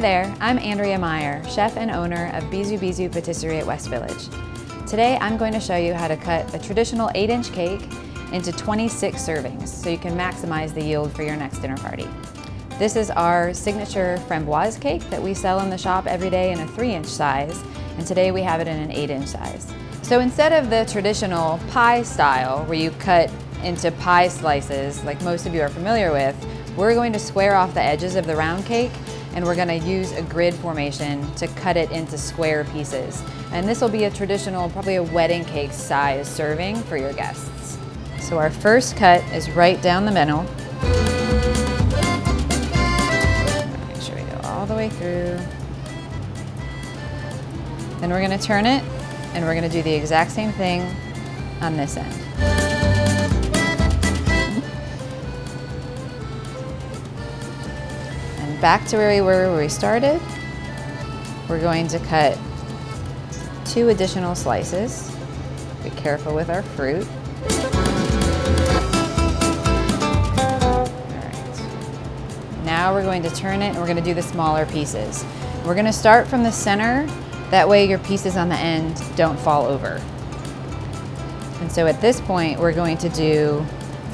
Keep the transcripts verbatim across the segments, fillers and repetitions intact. Hi there, I'm Andrea Meyer, chef and owner of Bisous Bisous Patisserie at West Village. Today I'm going to show you how to cut a traditional eight inch cake into twenty-six servings so you can maximize the yield for your next dinner party. This is our signature framboise cake that we sell in the shop every day in a three inch size, and today we have it in an eight inch size. So instead of the traditional pie style where you cut into pie slices like most of you are familiar with, we're going to square off the edges of the round cake and we're going to use a grid formation to cut it into square pieces. And this will be a traditional, probably a wedding cake size serving for your guests. So our first cut is right down the middle. Make sure we go all the way through. Then we're going to turn it and we're going to do the exact same thing on this end. Back to where we were where we started. We're going to cut two additional slices. Be careful with our fruit. All right. Now we're going to turn it and we're going to do the smaller pieces. We're going to start from the center. That way your pieces on the end don't fall over. And so at this point, we're going to do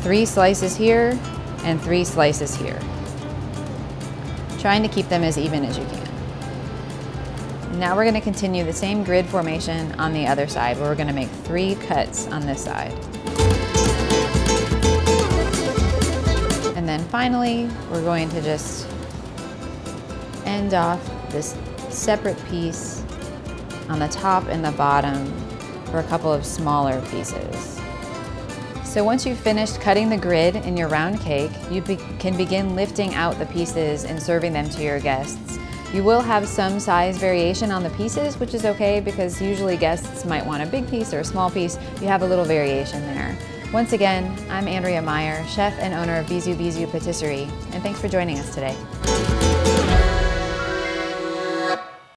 three slices here and three slices here, trying to keep them as even as you can. Now we're going to continue the same grid formation on the other side, where we're going to make three cuts on this side. And then finally, we're going to just end off this separate piece on the top and the bottom for a couple of smaller pieces. So once you've finished cutting the grid in your round cake, you be can begin lifting out the pieces and serving them to your guests. You will have some size variation on the pieces, which is okay because usually guests might want a big piece or a small piece. You have a little variation there. Once again, I'm Andrea Meyer, chef and owner of Bisous Bisous Patisserie, and thanks for joining us today.